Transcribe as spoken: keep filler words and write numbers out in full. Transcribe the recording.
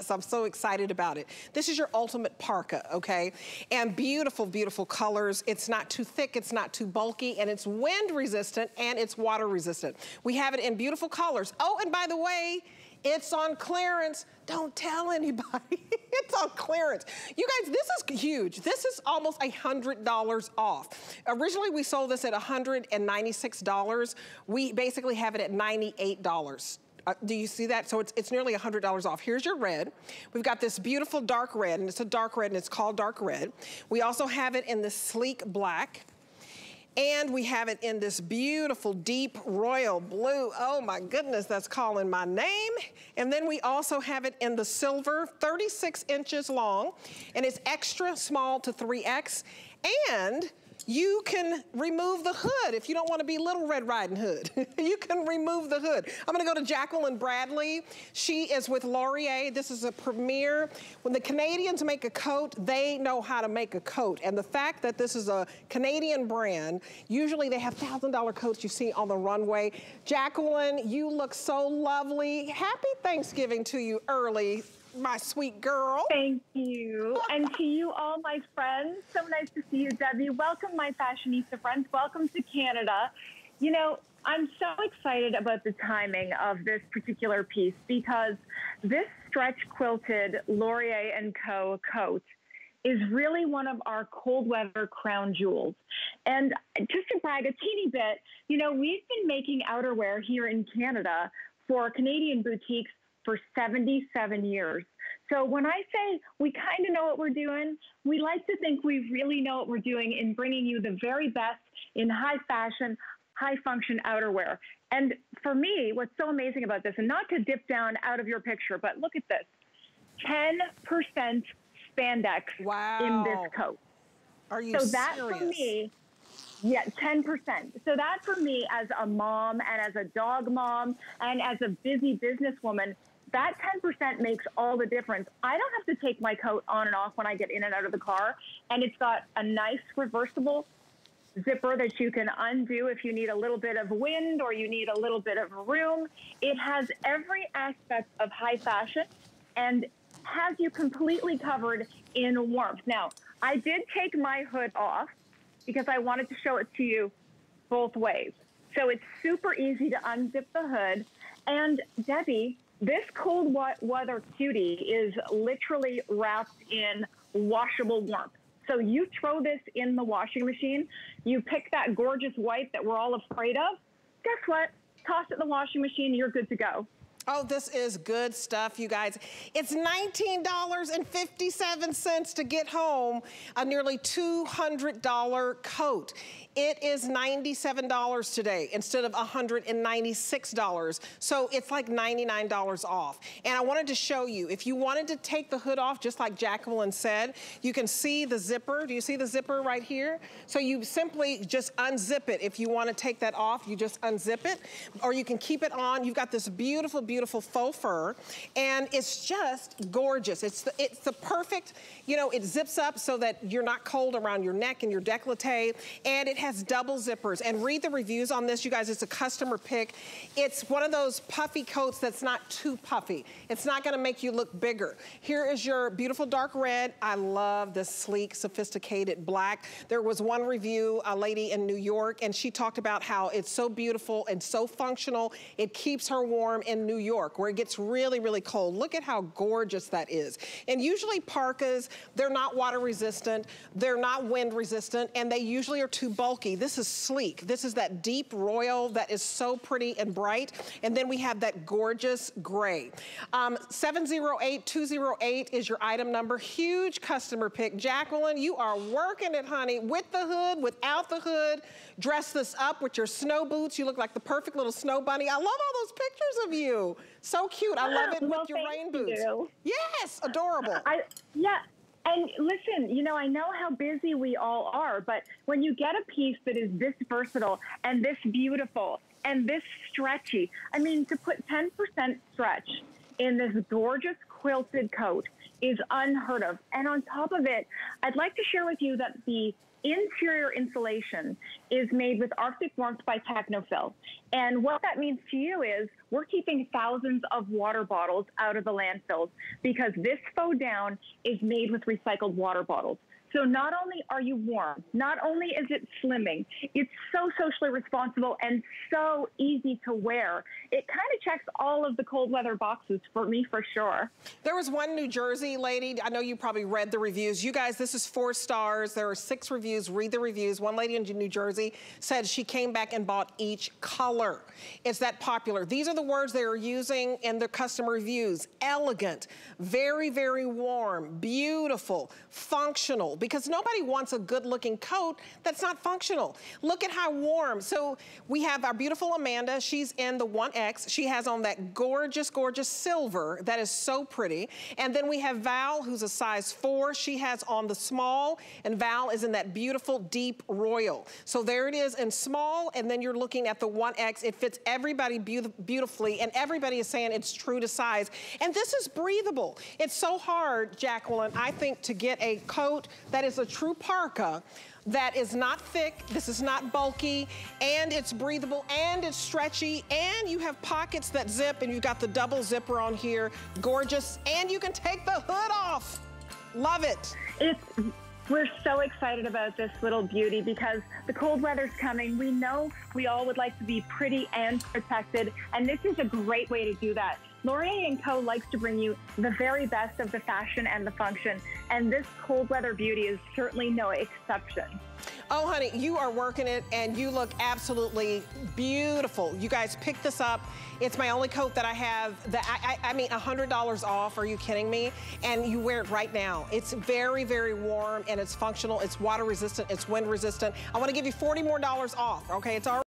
yes, I'm so excited about it. This is your ultimate parka, okay? And beautiful, beautiful colors. It's not too thick, it's not too bulky, and it's wind resistant and it's water resistant. We have it in beautiful colors. Oh, and by the way, it's on clearance. Don't tell anybody. It's on clearance. You guys, this is huge. This is almost one hundred dollars off. Originally, we sold this at one hundred ninety-six dollars. We basically have it at ninety-eight dollars. Uh, do you see that? So it's, it's nearly one hundred dollars off. Here's your red. We've got this beautiful dark red, and it's a dark red, and it's called dark red. We also have it in this sleek black. And we have it in this beautiful deep royal blue. Oh my goodness, that's calling my name. And then we also have it in the silver, thirty-six inches long, and it's extra small to three X. And you can remove the hood if you don't want to be Little Red Riding Hood. You can remove the hood. I'm going to go to Jacqueline Bradley. She is with Laurier. This is a premier. When the Canadians make a coat, they know how to make a coat. And the fact that this is a Canadian brand, usually they have one thousand dollar coats you see on the runway. Jacqueline, you look so lovely. Happy Thanksgiving to you early, my sweet girl. Thank you. And to you all, my friends, so nice to see you, Debbie. Welcome, my fashionista friends. Welcome to Canada. You know, I'm so excited about the timing of this particular piece because this stretch quilted Laurier and Co. coat is really one of our cold weather crown jewels. And just to brag a teeny bit, you know, we've been making outerwear here in Canada for Canadian boutiques for seventy-seven years. So when I say we kind of know what we're doing, we like to think we really know what we're doing in bringing you the very best in high fashion, high function outerwear. And for me, what's so amazing about this, and not to dip down out of your picture, but look at this, ten percent spandex wow. in this coat. Are you so serious? That for me, yeah, ten percent. So that for me as a mom and as a dog mom and as a busy businesswoman, that ten percent makes all the difference. I don't have to take my coat on and off when I get in and out of the car. And it's got a nice reversible zipper that you can undo if you need a little bit of wind or you need a little bit of room. It has every aspect of high fashion and has you completely covered in warmth. Now, I did take my hood off because I wanted to show it to you both ways. So it's super easy to unzip the hood. And Debbie, this cold weather cutie is literally wrapped in washable warmth. So you throw this in the washing machine, you pick that gorgeous white that we're all afraid of, guess what? Toss it in the washing machine, you're good to go. Oh, this is good stuff, you guys. It's nineteen fifty-seven to get home a nearly two hundred dollar coat. It is ninety-seven dollars today instead of one hundred ninety-six dollars. So it's like ninety-nine dollars off. And I wanted to show you, if you wanted to take the hood off, just like Jacqueline said, you can see the zipper. Do you see the zipper right here? So you simply just unzip it. If you want to take that off, you just unzip it. Or you can keep it on. You've got this beautiful, beautiful faux fur, and it's just gorgeous. It's the, it's the perfect, you know, it zips up so that you're not cold around your neck and your décolleté, and it has double zippers. And read the reviews on this, you guys. It's a customer pick. It's one of those puffy coats that's not too puffy. It's not gonna make you look bigger. Here is your beautiful dark red. I love this sleek, sophisticated black. There was one review, a lady in New York, and she talked about how it's so beautiful and so functional. It keeps her warm in New York where it gets really, really cold. Look at how gorgeous that is. And usually parkas, they're not water resistant, they're not wind resistant, and they usually are too bulky. This is sleek. This is that deep royal that is so pretty and bright. And then we have that gorgeous gray. Um, seven oh eight two oh eight is your item number. Huge customer pick. Jacqueline, you are working it, honey, with the hood, without the hood. Dress this up with your snow boots. You look like the perfect little snow bunny. I love all those pictures of you. So cute. I love it well, with your rain boots. You. Yes, adorable. I, yeah, and listen, you know, I know how busy we all are, but when you get a piece that is this versatile and this beautiful and this stretchy, I mean, to put ten percent stretch in this gorgeous quilted coat is unheard of. And on top of it, I'd like to share with you that the interior insulation is made with Arctic Warmth by Technofill. And what that means to you is we're keeping thousands of water bottles out of the landfills because this faux down is made with recycled water bottles. So not only are you warm, not only is it slimming, it's so socially responsible and so easy to wear. It kind of checks all of the cold weather boxes for me, for sure. There was one New Jersey lady, I know you probably read the reviews. You guys, this is four stars. There are six reviews, read the reviews. One lady in New Jersey said she came back and bought each color. It's that popular. These are the words they are using in their customer reviews. Elegant, very, very warm, beautiful, functional, because nobody wants a good looking coat that's not functional. Look at how warm. So we have our beautiful Amanda. She's in the one X. She has on that gorgeous, gorgeous silver. That is so pretty. And then we have Val, who's a size four. She has on the small, and Val is in that beautiful deep royal. So there it is in small, and then you're looking at the one X. It fits everybody be beautifully, and everybody is saying it's true to size. And this is breathable. It's so hard, Jacqueline, I think, to get a coat that is a true parka, that is not thick, this is not bulky, and it's breathable, and it's stretchy, and you have pockets that zip, and you've got the double zipper on here, gorgeous, and you can take the hood off. Love it. It's, we're so excited about this little beauty because the cold weather's coming. We know we all would like to be pretty and protected, and this is a great way to do that. Laurier and Co. likes to bring you the very best of the fashion and the function, and this cold weather beauty is certainly no exception. Oh, honey, you are working it, and you look absolutely beautiful. You guys, pick this up. It's my only coat that I have. That I, I, I mean, one hundred dollars off. Are you kidding me? And you wear it right now. It's very, very warm, and it's functional. It's water resistant. It's wind resistant. I want to give you forty more dollars off, okay? It's already